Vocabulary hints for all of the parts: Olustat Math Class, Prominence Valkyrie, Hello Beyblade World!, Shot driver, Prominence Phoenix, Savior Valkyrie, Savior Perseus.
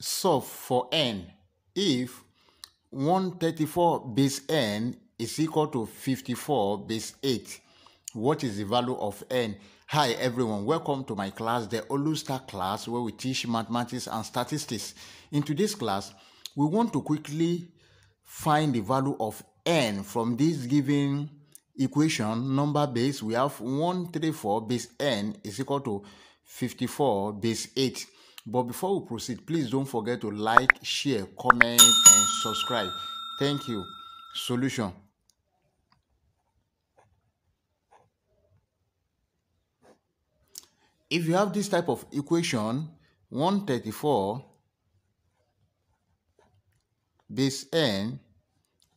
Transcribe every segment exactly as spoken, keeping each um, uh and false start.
solve for n if one hundred thirty-four base n is equal to fifty-four base eight. What is the value of n? Hi everyone, welcome to my class, the Olustat class, where we teach mathematics and statistics. In today's class, we want to quickly find the value of n from this given equation, number base. We have one hundred thirty-four base n is equal to fifty-four base eight. But before we proceed, please don't forget to like, share, comment, and subscribe. Thank you. Solution. If you have this type of equation, one hundred thirty-four base n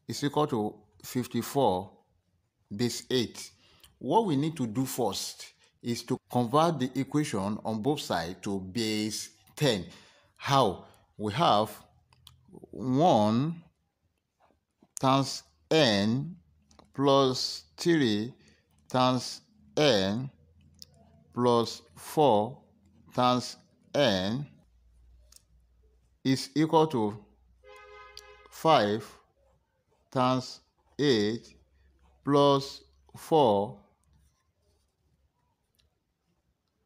is equal to fifty-four base eight. What we need to do first is to convert the equation on both sides to base ten. How? We have one times n plus three times n plus four times n is equal to five times eight plus four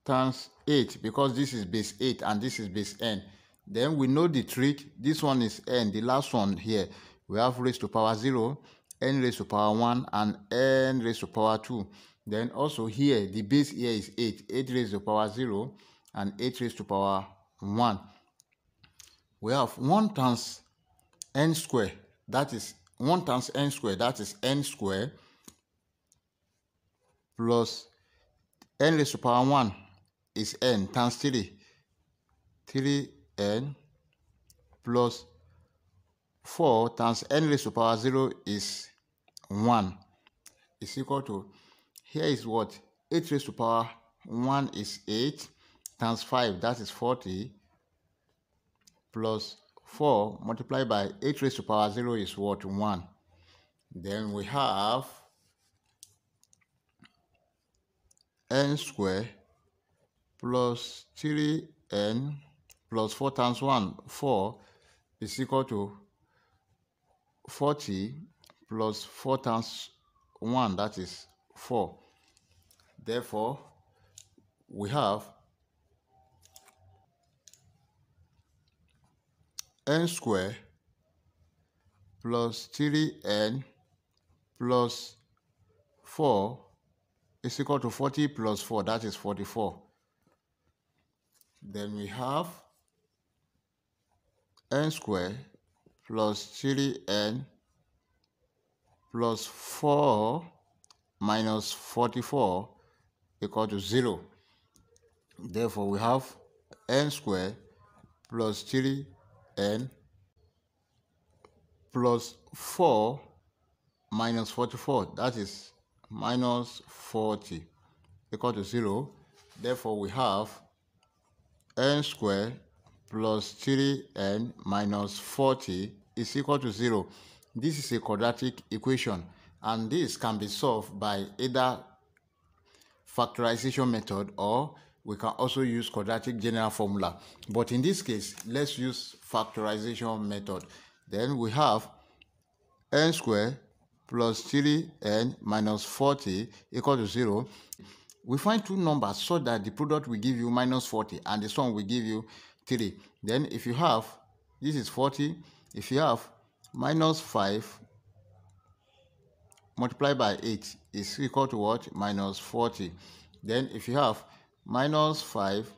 times eight, because this is base eight and this is base n. Then we know the trick. This one is n, the last one here. We have raised to power zero, n raised to power one, and n raised to power two. Then also here, the base here is eight, eight raised to power zero, and eight raised to power one. We have one times n square, that is one times n square, that is n square, plus n raised to power one, is n times three, three n plus four times n raised to power zero is one, is equal to, here is what, eight raised to power one is eight times five, that is forty, plus four multiplied by eight raised to power zero is what, one. Then we have n square plus three n plus four times one, four, is equal to forty plus four times one, that is four. Therefore, we have n square plus three n plus four is equal to forty plus four, that is forty-four. Then we have n square plus three n plus four minus forty-four equal to zero. Therefore, we have n square plus three n plus four minus forty-four, that is minus forty, equal to zero. Therefore, we have n square plus three n minus forty is equal to zero. This is a quadratic equation, and this can be solved by either factorization method, or we can also use quadratic general formula. But in this case, let's use factorization method. Then we have n square plus three n minus forty equal to zero. We find two numbers so that the product will give you minus forty and the sum will give you three. Then if you have, this is forty, if you have minus five multiplied by eight is equal to what? Minus forty. Then if you have minus five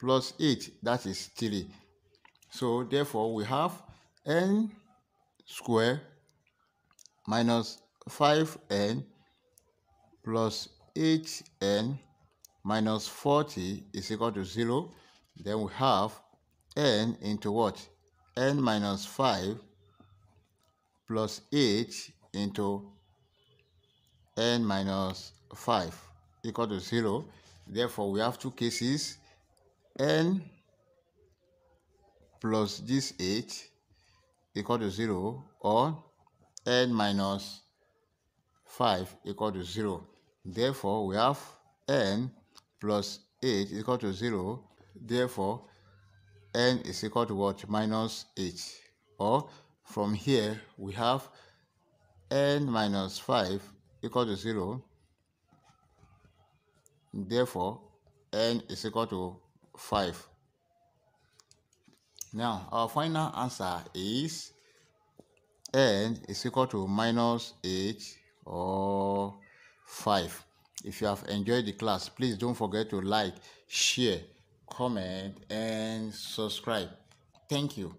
plus eight, that is three. So therefore we have n square minus five n plus eight n minus forty is equal to zero. Then we have n into what? N minus five plus eight into n minus five equal to zero. Therefore, we have two cases, n plus this eight equal to zero, or n minus five equal to zero. Therefore, we have n plus eight equal to zero. Therefore, n is equal to what? Minus eight. Or from here we have n minus five equal to zero. Therefore, n is equal to five. Now, our final answer is n is equal to minus eight or five. If you have enjoyed the class, please don't forget to like, share, comment, and subscribe. Thank you.